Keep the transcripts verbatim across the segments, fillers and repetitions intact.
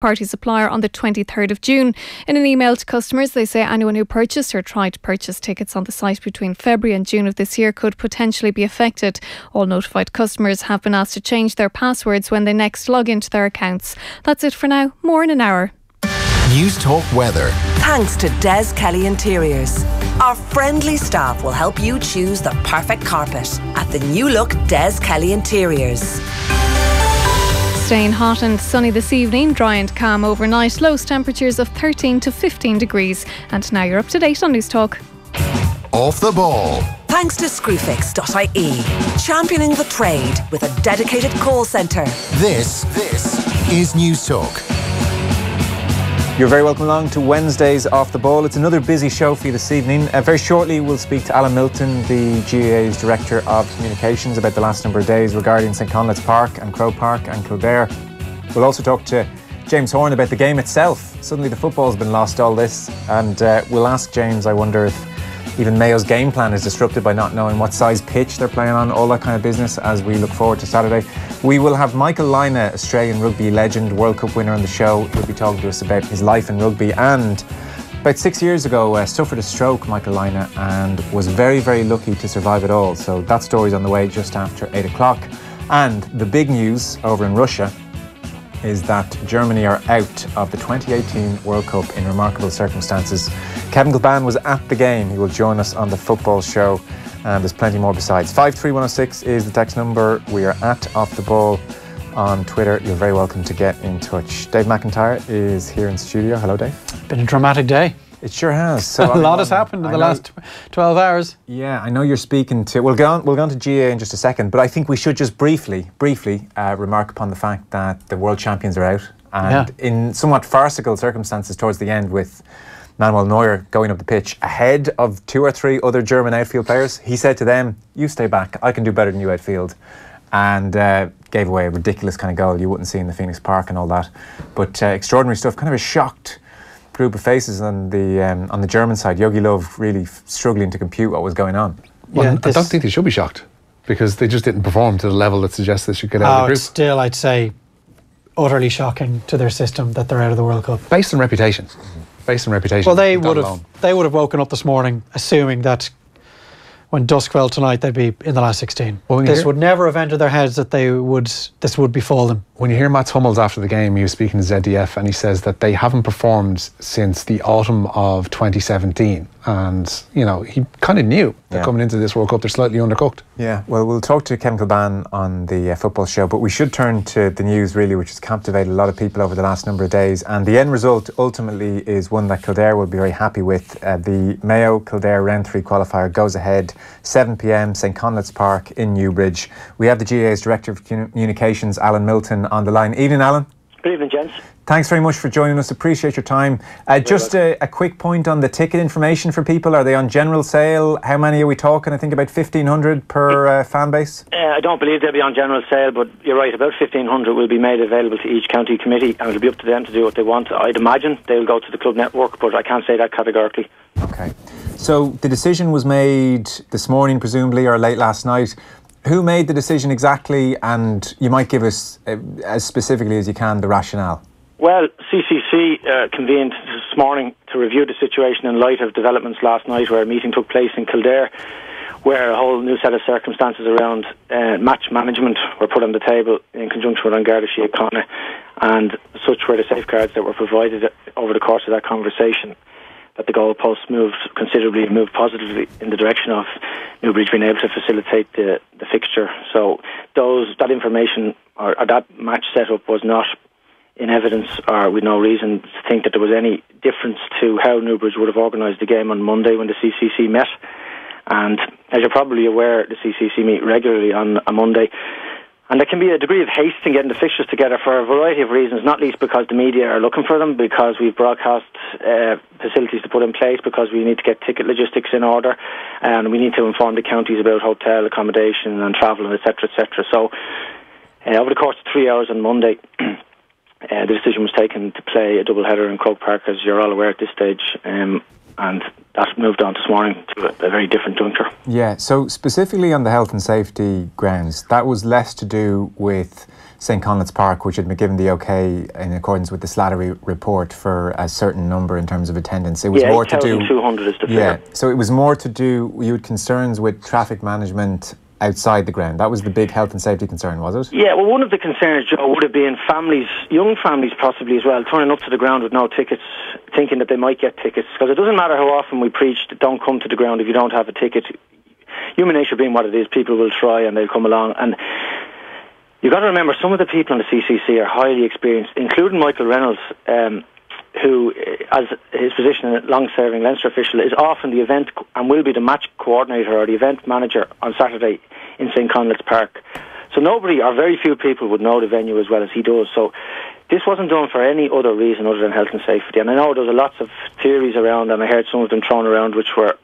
party supplier on the twenty-third of June. In an email to customers, they say anyone who purchased or tried to purchase tickets on the site between February and June of this year could potentially be affected. All notified customers have been asked to change their passwords when they next log into their accounts. That's it for now. More in an hour. News Talk Weather. Thanks to Des Kelly Interiors. Our friendly staff will help you choose the perfect carpet at the new look Des Kelly Interiors. Staying hot and sunny this evening, dry and calm overnight, lows temperatures of thirteen to fifteen degrees. And now you're up to date on News Talk. Off the Ball. Thanks to screw fix dot I E, championing the trade with a dedicated call centre. This, this is News Talk. You're very welcome along to Wednesday's Off the Ball. It's another busy show for you this evening. Uh, very shortly, we'll speak to Alan Milton, the G A A's Director of Communications, about the last number of days regarding St Conleth's Park and Croke Park and Kildare. We'll also talk to James Horne about the game itself. Suddenly the football's been lost, all this. And uh, we'll ask James, I wonder if even Mayo's game plan is disrupted by not knowing what size pitch they're playing on, all that kind of business, as we look forward to Saturday. We will have Michael Lynagh, Australian rugby legend, World Cup winner, on the show. He'll be talking to us about his life in rugby, and about six years ago uh, suffered a stroke, Michael Lynagh, and was very, very lucky to survive it all. So that story's on the way just after eight o'clock. And the big news over in Russia is that Germany are out of the twenty eighteen World Cup in remarkable circumstances. Kevin Gallban was at the game. He will join us on the football show. And there's plenty more besides. five three one oh six is the text number. We are at Off the Ball on Twitter. You're very welcome to get in touch. Dave McIntyre is here in studio. Hello, Dave. Been a dramatic day. It sure has. So a I lot know, has happened in I the know, last twelve hours. Yeah, I know you're speaking to... We'll go on, we'll go on to G A A in just a second, but I think we should just briefly, briefly uh, remark upon the fact that the world champions are out, and yeah. in somewhat farcical circumstances towards the end, with Manuel Neuer going up the pitch ahead of two or three other German outfield players. He said to them, "You stay back, I can do better than you outfield." And uh, gave away a ridiculous kind of goal you wouldn't see in the Phoenix Park and all that. But uh, extraordinary stuff, kind of a shocked group of faces on the um, on the German side. Jogi Löw really struggling to compute what was going on. Well, yeah, I don't think they should be shocked, because they just didn't perform to the level that suggests they should get out oh, of the group. Still, I'd say, utterly shocking to their system that they're out of the World Cup. Based on reputation. Based on reputation. Well, they would have alone. they would have woken up this morning assuming that when dusk fell tonight they'd be in the last sixteen. Well, this hear, would never have entered their heads that they would this would befall them. When you hear Mats Hummels after the game, he was speaking to Z D F, and he says that they haven't performed since the autumn of twenty seventeen. And you know, he kind of knew that yeah. coming into this World Cup they're slightly undercooked. Yeah. Well, we'll talk to Kevin Gallban on the uh, football show, but we should turn to the news really, which has captivated a lot of people over the last number of days, and the end result ultimately is one that Kildare will be very happy with. Uh, the Mayo Kildare round three qualifier goes ahead, seven p m, St Conleth's Park in Newbridge. We have the G A A's Director of Communications, Alan Milton, on the line. Evening, Alan. Good evening, gents. Thanks very much for joining us. Appreciate your time. Uh, just a, a quick point on the ticket information for people. Are they on general sale? How many are we talking? I think about fifteen hundred per uh, fan base. Uh, I don't believe they'll be on general sale, but you're right. About fifteen hundred will be made available to each county committee, and it'll be up to them to do what they want. I'd imagine they'll go to the club network, but I can't say that categorically. Okay. So the decision was made this morning, presumably, or late last night. Who made the decision exactly? And you might give us, uh, as specifically as you can, the rationale. Well, C C C uh, convened this morning to review the situation in light of developments last night, where a meeting took place in Kildare where a whole new set of circumstances around uh, match management were put on the table in conjunction with An Garda Síochána, and such were the safeguards that were provided over the course of that conversation that the goalposts moved considerably, moved positively in the direction of Newbridge being able to facilitate the, the fixture. So those that information or, or that match setup was not in evidence, or with no reason to think that there was any difference to how Newbridge would have organised the game on Monday when the C C C met. And as you're probably aware, the C C C meet regularly on a Monday, and there can be a degree of haste in getting the fixtures together for a variety of reasons, not least because the media are looking for them, because we've broadcast uh, facilities to put in place, because we need to get ticket logistics in order, and we need to inform the counties about hotel accommodation and travel, et cetera, et cetera. So uh, over the course of three hours on Monday, Uh, the decision was taken to play a double-header in Croke Park, as you're all aware at this stage, um, and that moved on this morning to a, a very different juncture. Yeah, so specifically on the health and safety grounds, that was less to do with St Conleth's Park, which had been given the okay in accordance with the Slattery report for a certain number in terms of attendance. It was yeah, more to do. eight thousand two hundred is the figure. Yeah, so it was more to do. You had concerns with traffic management outside the ground. That was the big health and safety concern, was it? Yeah, well, one of the concerns, Joe, would have been families, young families possibly as well, turning up to the ground with no tickets, thinking that they might get tickets. Because it doesn't matter how often we preach, don't come to the ground if you don't have a ticket. Human nature being what it is, people will try and they'll come along. And you've got to remember, some of the people on the C C C are highly experienced, including Michael Reynolds, um, who, as his position as a long-serving Leinster official, is often the event and will be the match coordinator or the event manager on Saturday in St Conleth's Park. So nobody, or very few people, would know the venue as well as he does. So this wasn't done for any other reason other than health and safety. And I know there was lots of theories around, and I heard some of them thrown around, which were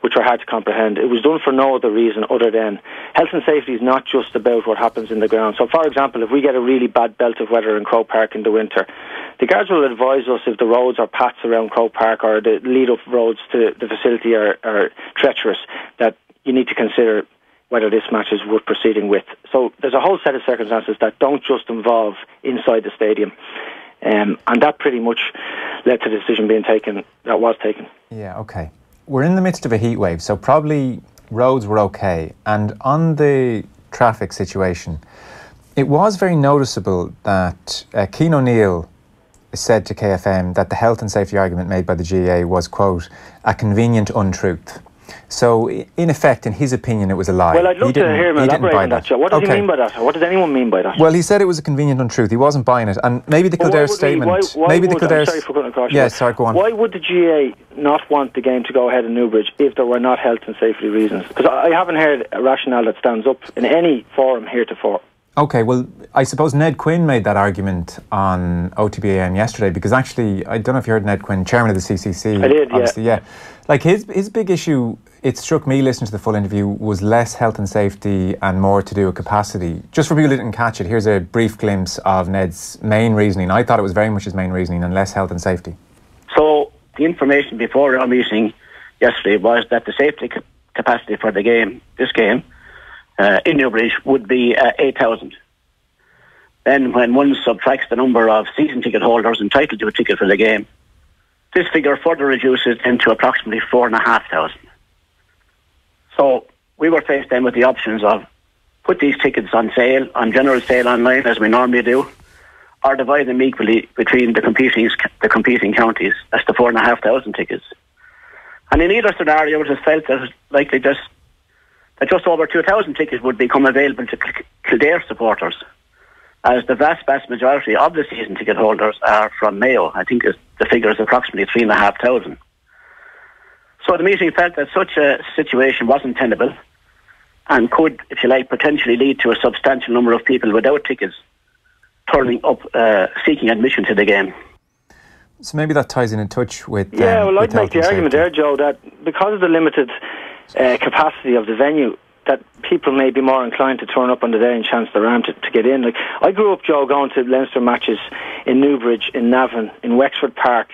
which were hard to comprehend. It was done for no other reason other than health and safety is not just about what happens in the ground. So, for example, if we get a really bad belt of weather in Croke Park in the winter, the guards will advise us if the roads or paths around Croke Park or the lead-up roads to the facility are, are treacherous, that you need to consider whether this match is worth proceeding with. So there's a whole set of circumstances that don't just involve inside the stadium. Um, and that pretty much led to the decision being taken, that was taken. Yeah, okay. We're in the midst of a heat wave, so probably roads were okay. And on the traffic situation, it was very noticeable that uh, Cian O'Neill said to K F M that the health and safety argument made by the G A A was, quote, a convenient untruth. So, in effect, in his opinion, it was a lie. Well, I'd love he to hear him elaborate on that, Joe. What does okay. he mean by that? What does anyone mean by that? Well, he said it was a convenient untruth. He wasn't buying it. And maybe the well, Kildare statement... Why, why maybe would, the Kildare... I'm sorry for cutting across you. Yeah, sorry, go on. Why would the G A A not want the game to go ahead in Newbridge if there were not health and safety reasons? Because I haven't heard a rationale that stands up in any forum heretofore. Okay, well, I suppose Ned Quinn made that argument on O T B A M yesterday, because actually, I don't know if you heard Ned Quinn, chairman of the C C C. I did, yeah. yeah. Like, his, his big issue, it struck me listening to the full interview, was less health and safety and more to do with capacity. Just for people who didn't catch it, here's a brief glimpse of Ned's main reasoning. I thought it was very much his main reasoning and less health and safety. So, the information before our meeting yesterday was that the safety capacity for the game, this game, Uh, in Newbridge would be uh, eight thousand. Then when one subtracts the number of season ticket holders entitled to a ticket for the game, this figure further reduces them to approximately four thousand five hundred. So we were faced then with the options of put these tickets on sale, on general sale online as we normally do, or divide them equally between the competing, the competing counties. That's the four thousand five hundred tickets. And in either scenario, it was felt that it was likely just that just over two thousand tickets would become available to Kildare supporters, as the vast, vast majority of the season ticket holders are from Mayo. I think the figure is approximately three thousand five hundred. So the meeting felt that such a situation wasn't tenable and could, if you like, potentially lead to a substantial number of people without tickets turning up uh, seeking admission to the game. So maybe that ties in in touch with... Yeah, um, well, I'd make the argument there, Joe, that because of the limited... Uh, capacity of the venue, that people may be more inclined to turn up on the day and chance their arm to, to get in. Like, I grew up, Joe, going to Leinster matches in Newbridge, in Navan, in Wexford Park.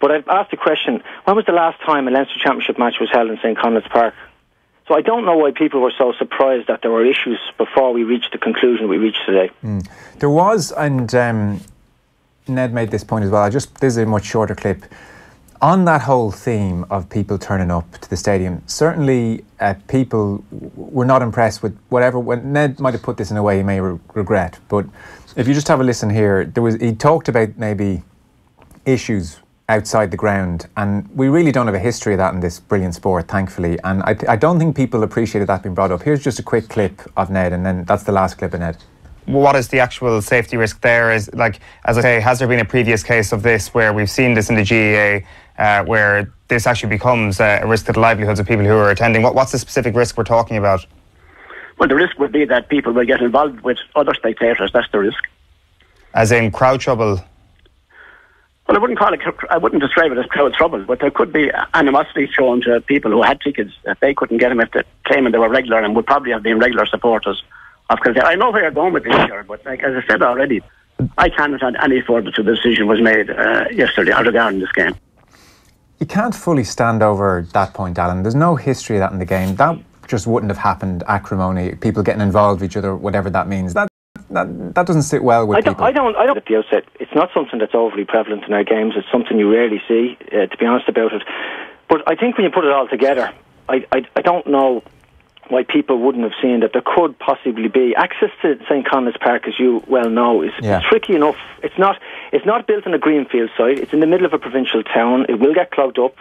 But I've asked the question, when was the last time a Leinster Championship match was held in St Conleth's Park? So I don't know why people were so surprised that there were issues before we reached the conclusion we reached today. Mm. There was, and um, Ned made this point as well, I just this is a much shorter clip. On that whole theme of people turning up to the stadium, certainly uh, people were not impressed with whatever. When Ned might have put this in a way he may re regret, but if you just have a listen here, there was he talked about maybe issues outside the ground, and we really don't have a history of that in this brilliant sport, thankfully. And I, th I don't think people appreciated that being brought up. Here's just a quick clip of Ned, and then that's the last clip of Ned. What is the actual safety risk there? Is like, as I say, has there been a previous case of this where we've seen this in the G A A, uh, where this actually becomes uh, a risk to the livelihoods of people who are attending? What, what's the specific risk we're talking about? Well, the risk would be that people will get involved with other spectators. That's the risk. As in crowd trouble? Well, I wouldn't call it. I wouldn't describe it as crowd trouble, but there could be animosity shown to people who had tickets that they couldn't get them if they claiming they were regular and would probably have been regular supporters. I know where you're going with this here, but like, as I said already, I cannot add any further to the decision was made uh, yesterday regarding this game. You can't fully stand over that point, Alan. There's no history of that in the game. That just wouldn't have happened, acrimony, people getting involved with each other, whatever that means. That that, that doesn't sit well with I don't, people. I don't, I don't, at the outset, it's not something that's overly prevalent in our games. It's something you rarely see, uh, to be honest about it. But I think when you put it all together, I, I, I don't know why people wouldn't have seen that there could possibly be access to St Conleth's Park, as you well know, is yeah. tricky enough. It's not, it's not built on a greenfield site. It's in the middle of a provincial town. It will get clogged up.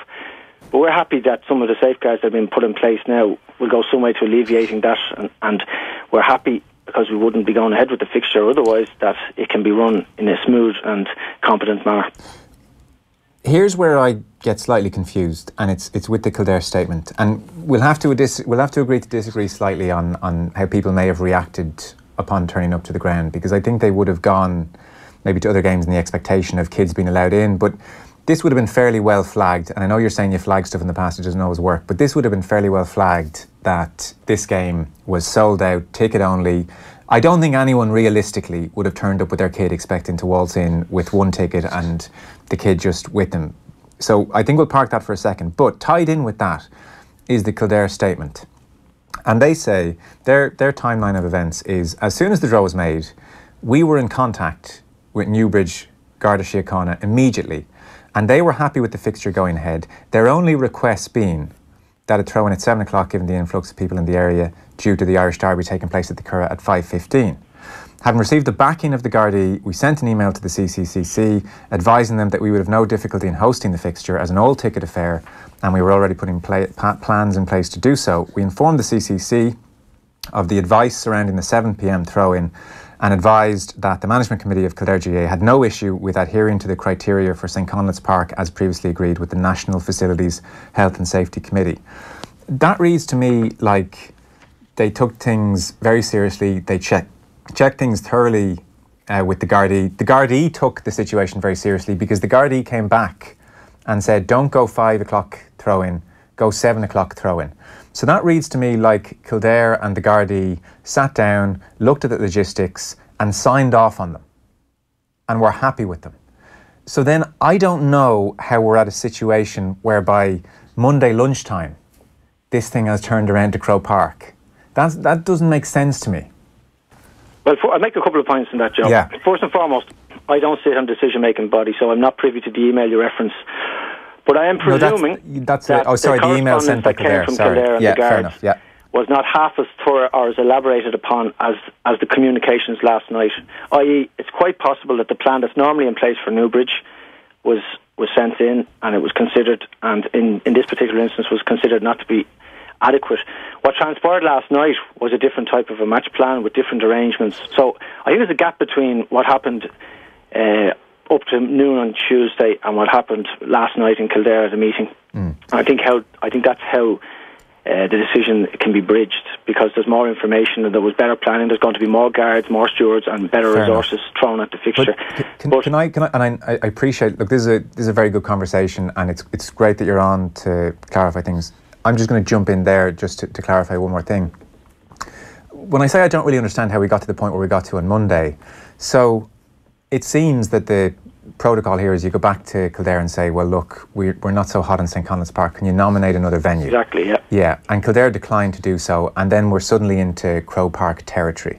But we're happy that some of the safeguards that have been put in place now will go some way to alleviating that. And, and we're happy, because we wouldn't be going ahead with the fixture otherwise, that it can be run in a smooth and competent manner. Here's where I get slightly confused, and it's it's with the Kildare statement. And we'll have to dis we'll have to agree to disagree slightly on, on how people may have reacted upon turning up to the ground, because I think they would have gone maybe to other games in the expectation of kids being allowed in, but this would have been fairly well flagged, and I know you're saying you flagged stuff in the past, it doesn't always work, but this would have been fairly well flagged that this game was sold out, ticket only. I don't think anyone realistically would have turned up with their kid expecting to waltz in with one ticket and the kid just with them. So I think we'll park that for a second. But tied in with that is the Kildare statement. And they say their, their timeline of events is, as soon as the draw was made, we were in contact with Newbridge, Garda Síochána immediately. And they were happy with the fixture going ahead, their only request being that it throw in at seven o'clock, given the influx of people in the area due to the Irish Derby taking place at the Curragh at five fifteen. Having received the backing of the Gardaí, we sent an email to the C C C C advising them that we would have no difficulty in hosting the fixture as an all-ticket affair, and we were already putting pla plans in place to do so. We informed the C C C of the advice surrounding the seven p m throw-in, and advised that the Management Committee of Kildare G A A had no issue with adhering to the criteria for St Conleth's Park as previously agreed with the National Facilities Health and Safety Committee. That reads to me like they took things very seriously, they checked checked things thoroughly uh, with the Gardaí. The Gardaí took the situation very seriously, because the Gardaí came back and said, don't go five o'clock throw-in, go seven o'clock throw-in. So that reads to me like Kildare and the Gardaí sat down, looked at the logistics and signed off on them and were happy with them. So then I don't know how we're at a situation whereby Monday lunchtime this thing has turned around to Croke Park. That's, that doesn't make sense to me. Well, for, I'll make a couple of points on that, Joe. Yeah. First and foremost, I don't sit on decision-making body, so I'm not privy to the email you reference. But I am presuming no, that's, that's that a, oh, sorry, the, the email sent that came from Kildare and yeah, the Guard yeah. was not half as thorough or as elaborated upon as, as the communications last night, that is it's quite possible that the plan that's normally in place for Newbridge was, was sent in, and it was considered, and in, in this particular instance was considered not to be adequate. What transpired last night was a different type of a match plan with different arrangements. So I think there's a gap between what happened Uh, up to noon on Tuesday and what happened last night in Kildare at a meeting. Mm. I think how I think that's how uh, the decision can be bridged, because there's more information and there was better planning. There's going to be more guards, more stewards, and better Fair resources enough. thrown at the fixture. But can, but can I? Can I? And I, I appreciate. Look, this is a this is a very good conversation, and it's it's great that you're on to clarify things. I'm just going to jump in there just to, to clarify one more thing. When I say I don't really understand how we got to the point where we got to on Monday, so. It seems that the protocol here is you go back to Kildare and say, well, look, we're, we're not so hot in St Conleth's Park. Can you nominate another venue? Exactly, yeah. Yeah, and Kildare declined to do so, and then we're suddenly into Croke Park territory.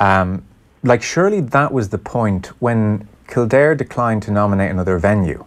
Um, like, surely that was the point when Kildare declined to nominate another venue,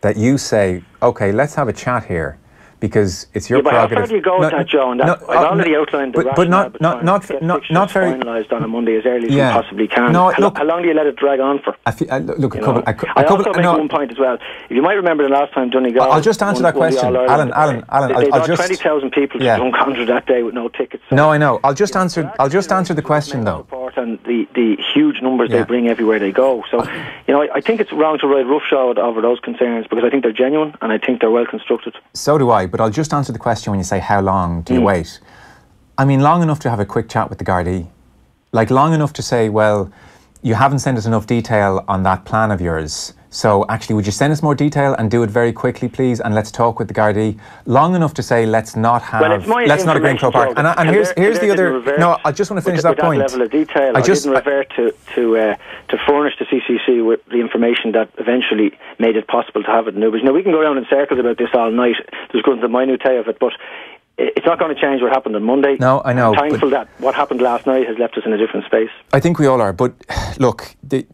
that you say, OK, let's have a chat here, because it's your yeah, prerogative. How far do you go with no, that, Joe? And that, no, I've already no, outlined the but, but not, not, not, not, not very finalised on a Monday as early as yeah. you possibly can. No, how, look, how long do you let it drag on for? I feel, I look, a couple, I, I couple, also make no, one point as well. If you might remember the last time Donegal. I'll just answer won, that question, Alan. Alan, Alan. They, they I'll just twenty thousand people yeah. to Duncontra that day with no tickets. So no, I know. I'll just answer. I'll just answer the question though. And the the huge numbers yeah. they bring everywhere they go. So, you know, I, I think it's wrong to ride roughshod over those concerns, because I think they're genuine and I think they're well constructed. So do I, but I'll just answer the question when you say how long do mm. you wait. I mean, long enough to have a quick chat with the Gardaí. Like, long enough to say, well, you haven't sent us enough detail on that plan of yours, so actually would you send us more detail and do it very quickly, please, and let's talk with the Gardaí. Long enough to say let's not have well, let's not agree in Croke Park. And, I, and here's here's the other no I just want to finish with, that with point that level of detail. I, I just didn't revert to to, uh, to furnish the C C C with the information that eventually made it possible to have it in Newbridge. Now we can go around in circles about this all night. There's going to the minutiae of it, but it's not going to change what happened on Monday. No, I know. I'm thankful that what happened last night has left us in a different space. I think we all are. But look, the,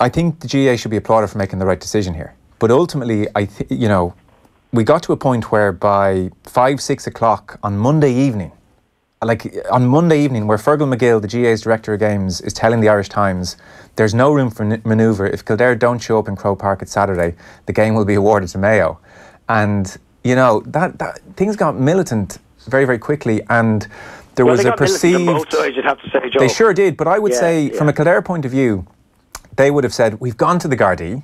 I think the G A A should be applauded for making the right decision here. But ultimately, I th- you know, we got to a point where by five, six o'clock on Monday evening, like on Monday evening, where Fergal McGill, the G A A's Director of Games, is telling the Irish Times there's no room for n- manoeuvre. If Kildare don't show up in Croke Park at Saturday, the game will be awarded to Mayo. And, you know, that, that things got militant very, very quickly. And there well, was a perceived... Both sides, you'd have to say, Joe. They sure did. But I would yeah, say, yeah. from a Kildare point of view, they would have said, we've gone to the Gardaí.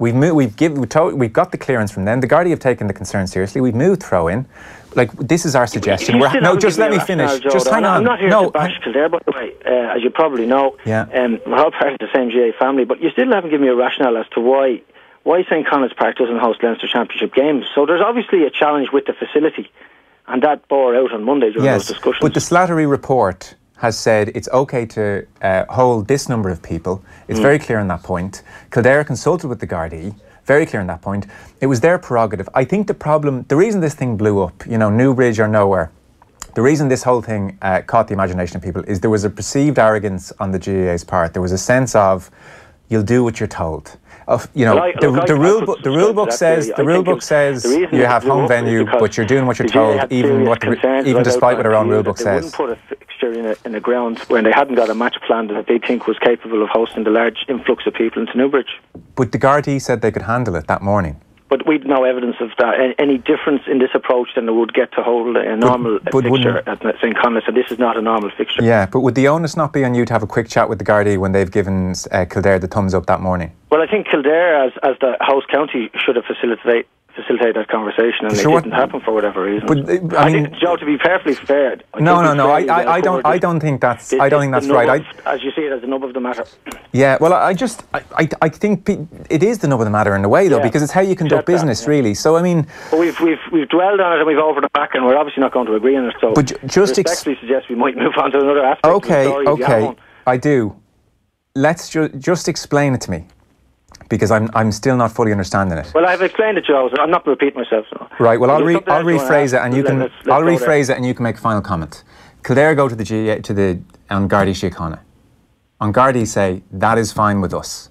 We've moved, we've given, we've, told, we've got the clearance from them. The Gardaí have taken the concern seriously. We've moved throw-in. Like, this is our suggestion. We're, no, just let me finish. Joe, just hang on. I'm not here no, to bash Kildare, by the way, uh, as you probably know. Yeah. Um, we're all part of the same G A A family, but you still haven't given me a rationale as to why why St Conleth's Park doesn't host Leinster Championship games. So there's obviously a challenge with the facility, and that bore out on Monday during yes, those discussions. But the Slattery report has said it's okay to uh, hold this number of people. It's mm. very clear on that point. Kildare consulted with the Gardaí, very clear on that point. It was their prerogative. I think the problem, the reason this thing blew up, you know, Newbridge or nowhere, the reason this whole thing uh, caught the imagination of people is there was a perceived arrogance on the G A A's part. There was a sense of, you'll do what you're told. Of, you know, well, I, the, look, the, I, rule bo- the rule book says the rule book says you have home venue, but you're doing what you're told, even what even despite what our own rule book says. They wouldn't put a fixture in a, in a ground where they hadn't got a match planned that they think was capable of hosting the large influx of people into Newbridge. But the Gardaí said they could handle it that morning. But we'd no evidence of that, any difference in this approach than it would get to hold a normal but, but fixture at St Conleth's, and this is not a normal fixture. Yeah, but would the onus not be on you to have a quick chat with the Gardaí when they've given uh, Kildare the thumbs up that morning? Well, I think Kildare, as as the host county, should have facilitated facilitate that conversation, and sure, it didn't what, happen for whatever reason. But I, I mean, Joe, to be perfectly fair, I no, no, no, I, I, I don't, I don't think that's, I don't think that's right. Of, I, as you see it, as the nub of the matter. Yeah, well, I just, I, I, I think it is the nub of the matter in a way, though, yeah, because it's how you conduct business, that, yeah. really. So I mean, but we've we've we've dwelled on it and we've overed it back, and we're obviously not going to agree on it. So, but just respectfully ex- suggest we might move on to another aspect. Okay, of the story, okay, I do. Let's ju- just explain it to me, because I'm I'm still not fully understanding it. Well, I've explained it, Joe. So I'm not going to repeat myself. So. Right. Well, I'll re- I'll rephrase it, and you can let's, let's I'll rephrase there. it, and you can make a final comment. Kildare go to the G A A, to the An Garda Síochána. An Garda say that is fine with us.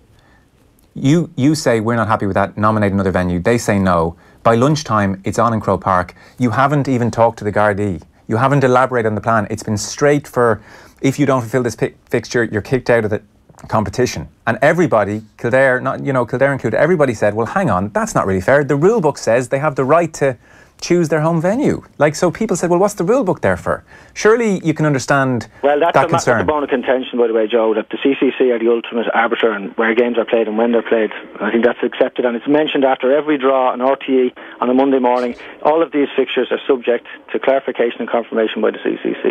You you say we're not happy with that. Nominate another venue. They say no. By lunchtime, it's on in Croke Park. You haven't even talked to the Gardaí. You haven't elaborated on the plan. It's been straight for if you don't fulfil this pi- fixture, you're kicked out of it. Competition. And everybody, Kildare, not you know, Kildare included, everybody said, well, hang on, that's not really fair. The rule book says they have the right to choose their home venue. Like, so people said, well, what's the rule book there for? Surely you can understand well, that's that a, concern. Well, that's the bone of contention, by the way, Joe, that the C C C are the ultimate arbiter and where games are played and when they're played. I think that's accepted. And it's mentioned after every draw, an R T E on a Monday morning, all of these fixtures are subject to clarification and confirmation by the C C C.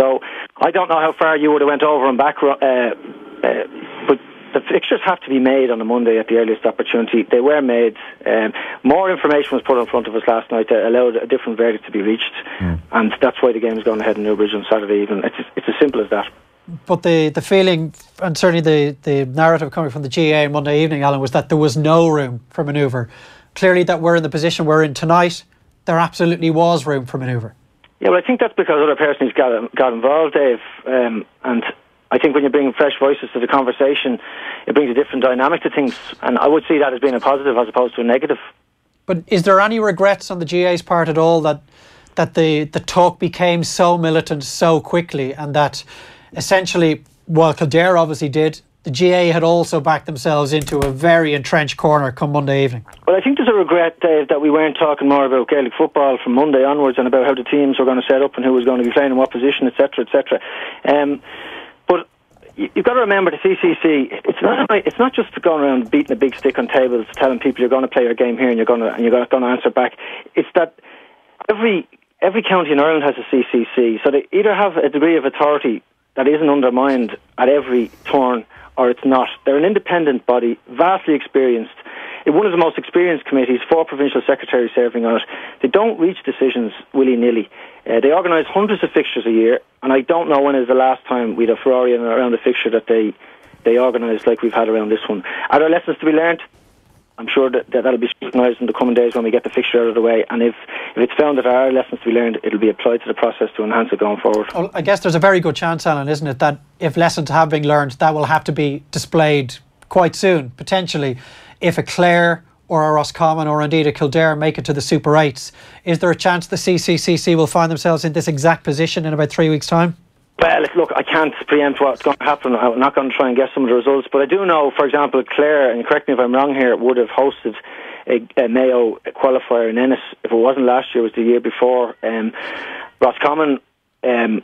So I don't know how far you would have went over and back... Uh, Uh, but the fixtures have to be made on a Monday at the earliest opportunity. They were made. Um, more information was put in front of us last night that allowed a different verdict to be reached, mm. and that's why the game's gone ahead in Newbridge on Saturday evening. It's, it's as simple as that. But the, the feeling, and certainly the, the narrative coming from the G A A on Monday evening, Alan, was that there was no room for manoeuvre. Clearly that we're in the position we're in tonight, there absolutely was room for manoeuvre. Yeah, well, I think that's because other persons got, got involved, Dave, um, and... I think when you bring fresh voices to the conversation, it brings a different dynamic to things. And I would see that as being a positive as opposed to a negative. But is there any regrets on the G A's part at all that that the, the talk became so militant so quickly, and that essentially, while Kildare obviously did, the G A A had also backed themselves into a very entrenched corner come Monday evening? Well, I think there's a regret, Dave, that we weren't talking more about Gaelic football from Monday onwards and about how the teams were going to set up and who was going to be playing in what position, et cetera, et cetera. Um... You've got to remember the C C C. It's not. It's not just going around beating a big stick on tables, telling people you're going to play your game here and you're going to and you're going to answer back. It's that every every county in Ireland has a C C C, so they either have a degree of authority that isn't undermined at every turn, or it's not. They're an independent body, vastly experienced. One of the most experienced committees, four provincial secretaries serving on it. They don't reach decisions willy-nilly. Uh, they organise hundreds of fixtures a year, and I don't know when is the last time we had a Ferrari around a fixture that they, they organised like we've had around this one. Are there lessons to be learned? I'm sure that that'll be scrutinised in the coming days when we get the fixture out of the way. And if, if it's found that there are lessons to be learned, it'll be applied to the process to enhance it going forward. Well, I guess there's a very good chance, Alan, isn't it, that if lessons have been learned, that will have to be displayed quite soon, potentially, if a Clare or a Roscommon or indeed a Kildare make it to the Super eights. Is there a chance the C C C C will find themselves in this exact position in about three weeks' time? Well, look, I can't preempt what's going to happen. I'm not going to try and guess some of the results, but I do know, for example, Clare, and correct me if I'm wrong here, would have hosted a, a Mayo qualifier in Ennis. If it wasn't last year, it was the year before. Um, Roscommon, um,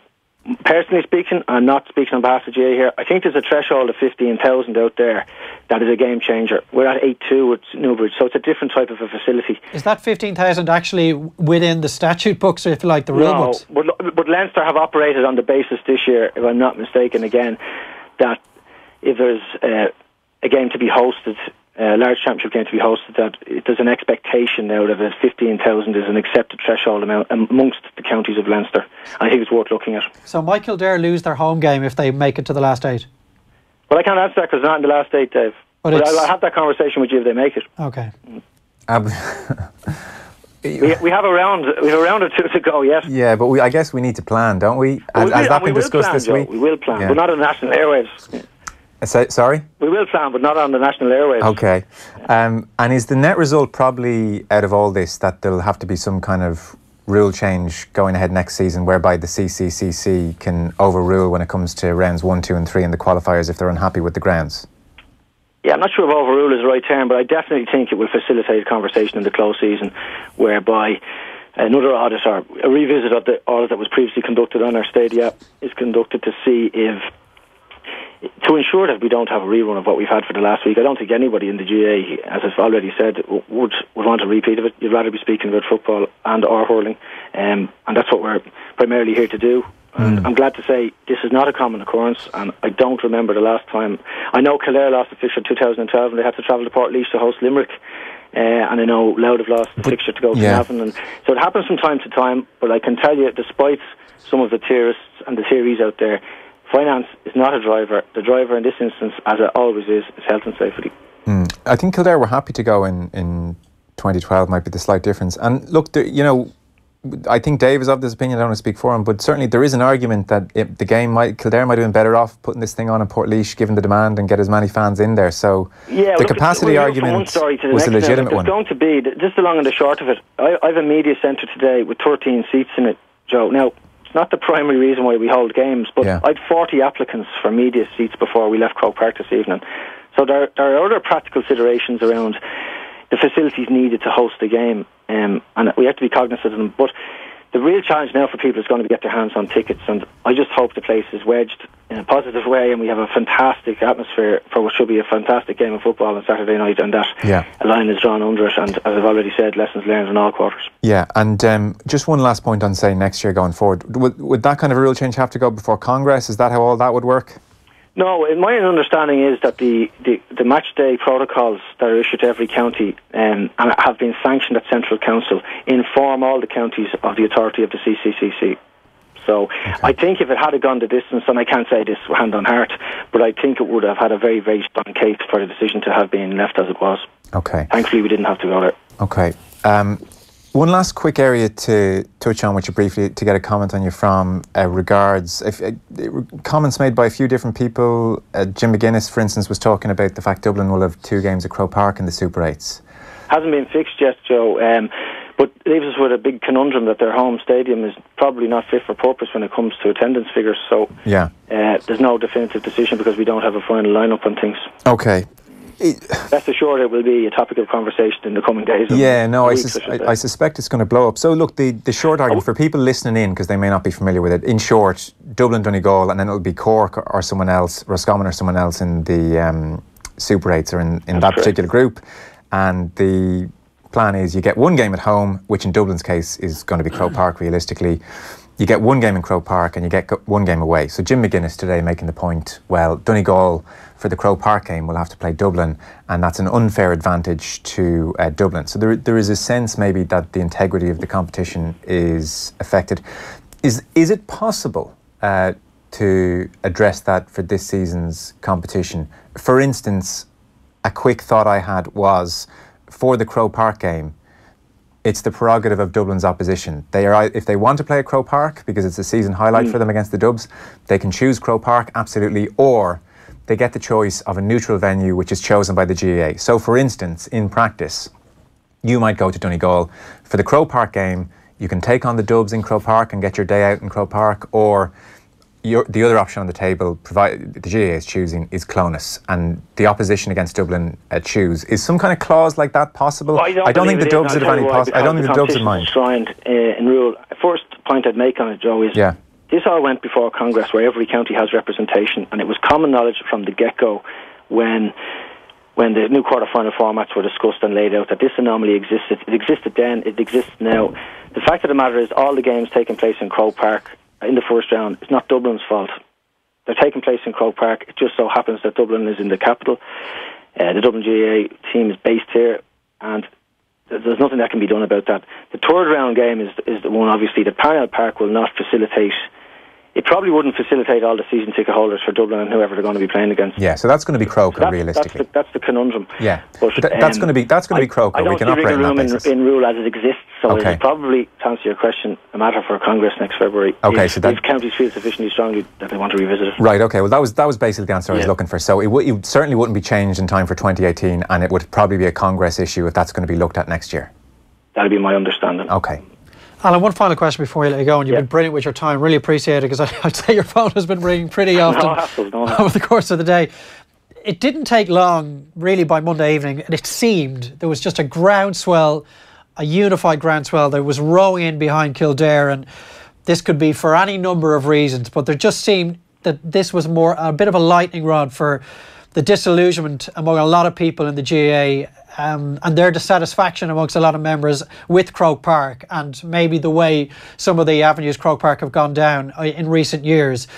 personally speaking, I'm not speaking on behalf of G A A here, I think there's a threshold of fifteen thousand out there that is a game changer. We're at eight two with Newbridge, so it's a different type of a facility. Is that fifteen thousand actually within the statute books, or if you like the rule no, books? No, but, but Leinster have operated on the basis this year, if I'm not mistaken again, that if there's uh, a game to be hosted, a large championship game to be hosted, that it, there's an expectation now that fifteen thousand is an accepted threshold amount amongst the counties of Leinster. I think it's worth looking at. So might Kildare lose their home game if they make it to the last eight? Well, I can't answer that because it's not in the last eight, Dave. But, but I'll have that conversation with you if they make it. Okay. Um, we, we have a round. We have a round or two to go. Yes. Yeah, but we, I guess we need to plan, don't we? Has, has that been discussed this week? We will plan, yeah. But not on national airwaves. So, sorry? We will plan, but not on the national airwaves. Okay. Um, and is the net result probably out of all this that there'll have to be some kind of rule change going ahead next season whereby the C C C C can overrule when it comes to rounds one, two and three in the qualifiers if they're unhappy with the grounds? Yeah, I'm not sure if overrule is the right term, but I definitely think it will facilitate a conversation in the close season whereby another audit or a revisit of the audit that was previously conducted on our stadia is conducted to see if, to ensure that we don't have a rerun of what we've had for the last week. I don't think anybody in the G A A, as I've already said, would, would want a repeat of it. You'd rather be speaking about football and or hurling, um, and that's what we're primarily here to do. And mm. I'm glad to say this is not a common occurrence, and I don't remember the last time. I know Kildare lost the fixture in two thousand twelve and they had to travel to Portlaoise to host Limerick, uh, and I know Loud have lost the but, fixture to go to yeah. Navan, and so it happens from time to time, but I can tell you, despite some of the theorists and the theories out there, finance is not a driver. The driver in this instance, as it always is, is health and safety. Mm. I think Kildare were happy to go in, in twenty twelve, might be the slight difference. And look, there, you know, I think Dave is of this opinion, I don't want to speak for him, but certainly there is an argument that it, the game might, Kildare might have been better off putting this thing on in Portlaoise, given the demand and get as many fans in there. So yeah, the look, capacity argument the was a legitimate one. It's going to be, just the long and the short of it, I, I have a media centre today with thirteen seats in it, Joe. Now, it's not the primary reason why we hold games, but yeah. I had forty applicants for media seats before we left Croke Park this evening. So there, there are other practical considerations around the facilities needed to host the game, um, and we have to be cognizant of them. But the real challenge now for people is going to be get their hands on tickets, and I just hope the place is wedged in a positive way and we have a fantastic atmosphere for what should be a fantastic game of football on Saturday night, and that yeah. a line is drawn under it, and as I've already said, lessons learned in all quarters. Yeah, and um, just one last point on, say, next year going forward. Would, would that kind of rule change have to go before Congress? Is that how all that would work? No, in my understanding is that the, the, the match day protocols that are issued to every county um, and have been sanctioned at Central Council inform all the counties of the authority of the C C C C. So okay. I think if it had gone the distance, and I can't say this hand on heart, but I think it would have had a very, very strong case for the decision to have been left as it was. Okay. Thankfully, we didn't have to go there. Okay. Um, one last quick area to touch on, which you briefly, to get a comment on you from, uh, regards if, uh, comments made by a few different people. Uh, Jim McGuinness, for instance, was talking about the fact Dublin will have two games at Croke Park in the Super eights. Hasn't been fixed yet, Joe. Um, But it leaves us with a big conundrum that their home stadium is probably not fit for purpose when it comes to attendance figures. So yeah. uh, there's no definitive decision because we don't have a final lineup on things. Okay. Rest assured it will be a topic of conversation in the coming days. Yeah, no, I, sus I, I, I suspect it's going to blow up. So look, the, the short argument, oh. for people listening in, because they may not be familiar with it, in short, Dublin, Donegal, and then it'll be Cork or, or someone else, Roscommon or someone else in the um, Super eights or in, in that correct. particular group. And the plan is you get one game at home, which in Dublin's case is going to be Croke Park realistically. You get one game in Croke Park and you get one game away. So Jim McGuinness today making the point, well, Donegal for the Croke Park game will have to play Dublin, and that's an unfair advantage to uh, Dublin. So there, there is a sense maybe that the integrity of the competition is affected. Is, is it possible uh, to address that for this season's competition? For instance, a quick thought I had was for the Croke Park game, it's the prerogative of Dublin's opposition. They are, if they want to play at Croke Park, because it's a season highlight mm. for them against the Dubs, they can choose Croke Park, absolutely, or they get the choice of a neutral venue which is chosen by the G A A. So, for instance, in practice, you might go to Donegal. For the Croke Park game, you can take on the Dubs in Croke Park and get your day out in Croke Park, or your, the other option on the table, provide, the G A A is choosing, is Clonus, and the opposition against Dublin uh, choose. Is some kind of clause like that possible? Well, I, don't I don't think the Dubs would have any possible. I don't think the Dubs would mind. Enshrined uh, in rule. First point I'd make on it, Joe, is yeah. this all went before Congress, where every county has representation, and it was common knowledge from the get-go when. when the new quarter-final formats were discussed and laid out, that this anomaly existed. It existed then, it exists now. The fact of the matter is all the games taking place in Croke Park in the first round, it's not Dublin's fault. They're taking place in Croke Park. It just so happens that Dublin is in the capital. Uh, the Dublin G A A team is based here, and there's nothing that can be done about that. The third round game is, is the one, obviously, that Parnell Park will not facilitate. It probably wouldn't facilitate all the season ticket holders for Dublin and whoever they're going to be playing against. Yeah, so that's going to be Croker, so that's, realistically. That's the, that's the conundrum. Yeah, but, but th that's um, going to be that's going to be Croker. I don't we can see operate room in, in rule as it exists, so okay. It's probably, to answer your question, a matter for Congress next February. Okay, if, so that, if counties feel sufficiently strongly that they want to revisit it. Right. Okay. Well, that was that was basically the answer yeah. I was looking for. So it, it certainly wouldn't be changed in time for twenty eighteen, and it would probably be a Congress issue if that's going to be looked at next year. That'd be my understanding. Okay. Alan, one final question before you let you go, and you've yep. been brilliant with your time. Really appreciate it, because I'd say your phone has been ringing pretty often no hassle, no hassle. over the course of the day. It didn't take long, really, by Monday evening, and it seemed there was just a groundswell, a unified groundswell that was rowing in behind Kildare, and this could be for any number of reasons, but there just seemed that this was more a bit of a lightning rod for the disillusionment among a lot of people in the G A A. Um, and their dissatisfaction amongst a lot of members with Croke Park, and maybe the way some of the avenues Croke Park have gone down in recent years.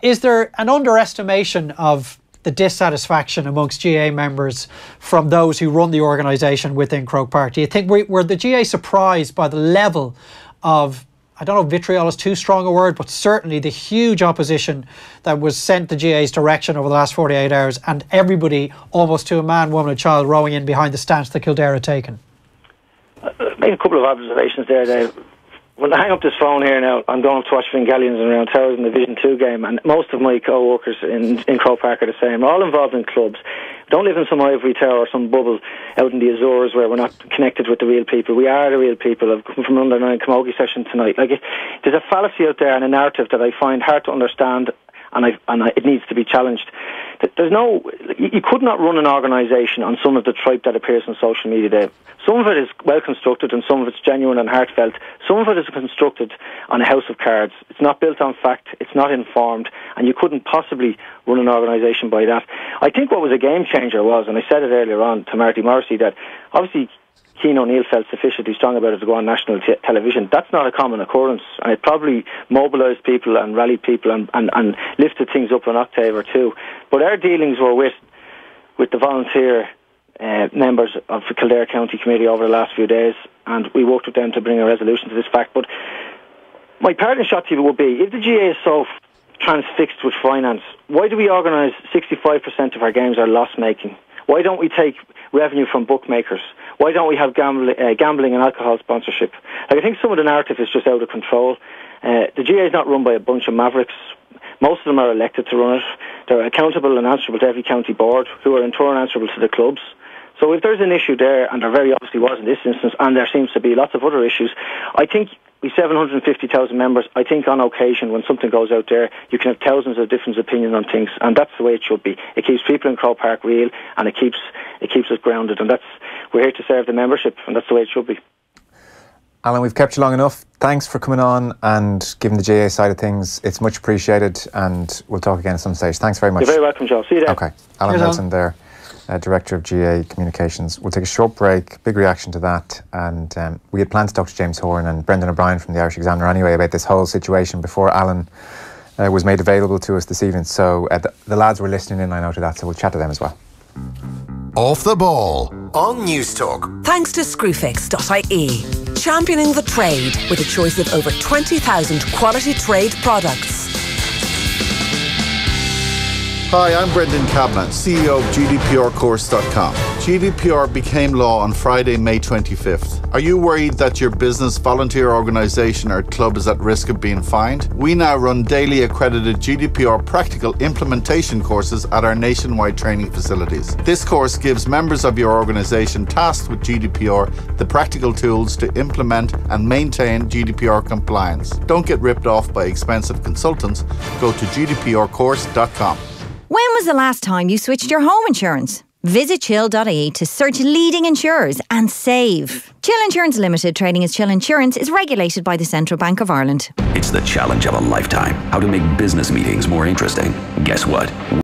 Is there an underestimation of the dissatisfaction amongst G A A members from those who run the organisation within Croke Park? Do you think we, were the G A A surprised by the level of, I don't know if vitriol is too strong a word, but certainly the huge opposition that was sent the G A A's direction over the last forty-eight hours, and everybody, almost to a man, woman and child, rowing in behind the stance that Kildare had taken? Uh, make a couple of observations there, Dave. When I hang up this phone here now, I'm going up to watch Fingallians and Round Towers in the Division two game, and most of my co-workers in, in Croke Park are the same. We're all involved in clubs. We don't live in some ivory tower or some bubble out in the Azores where we're not connected with the real people. We are the real people. I've come from under nine camogie session tonight. Like, it, there's a fallacy out there and a narrative that I find hard to understand, and, I've, and I, it needs to be challenged. There's no, you could not run an organisation on some of the tripe that appears on social media there. Some of it is well constructed, and some of it's genuine and heartfelt. Some of it is constructed on a house of cards. It's not built on fact, it's not informed, and you couldn't possibly run an organisation by that. I think what was a game changer was, and I said it earlier on to Marty Morrissey, that obviously Cian O'Neill felt sufficiently strong about it to go on national t television. That's not a common occurrence, and it probably mobilised people and rallied people and, and, and lifted things up an octave or two. But our dealings were with, with the volunteer uh, members of the Kildare County Committee over the last few days, and we worked with them to bring a resolution to this fact. But my parting shot to you would be, if the G A A is so transfixed with finance, why do we organise sixty-five percent of our games are loss-making? Why don't we take revenue from bookmakers? Why don't we have gambling, uh, gambling and alcohol sponsorship? Like, I think some of the narrative is just out of control. Uh, the G A A is not run by a bunch of mavericks. Most of them are elected to run it. They're accountable and answerable to every county board, who are in turn answerable to the clubs. So if there's an issue there, and there very obviously was in this instance, and there seems to be lots of other issues, I think we have seven hundred fifty thousand members. I think on occasion when something goes out there, you can have thousands of different opinions on things, and that's the way it should be. It keeps people in Croke Park real, and it keeps, it keeps us grounded, and that's, we're here to serve the membership, and that's the way it should be. Alan, we've kept you long enough. Thanks for coming on and giving the G A A side of things. It's much appreciated, and we'll talk again at some stage. Thanks very much. You're very welcome, Joe. See you there. Okay. Alan Milton there, Uh, Director of G A A Communications. We'll take a short break, big reaction to that, and um, we had planned to talk to James Horne and Brendan O'Brien from the Irish Examiner anyway about this whole situation before Alan uh, was made available to us this evening, so uh, the, the lads were listening in, I know, to that, so we'll chat to them as well. Off the Ball on Newstalk. Thanks to screw fix dot I E, championing the trade with a choice of over twenty thousand quality trade products. Hi, I'm Brendan Gallban, C E O of G D P R course dot com. G D P R became law on Friday, May twenty-fifth. Are you worried that your business, volunteer organisation or club is at risk of being fined? We now run daily accredited G D P R practical implementation courses at our nationwide training facilities. This course gives members of your organisation tasked with G D P R the practical tools to implement and maintain G D P R compliance. Don't get ripped off by expensive consultants. Go to G D P R course dot com. When was the last time you switched your home insurance? Visit chill dot I E to search leading insurers and save. Chill Insurance Limited, trading as Chill Insurance, is regulated by the Central Bank of Ireland. It's the challenge of a lifetime. How to make business meetings more interesting. Guess what?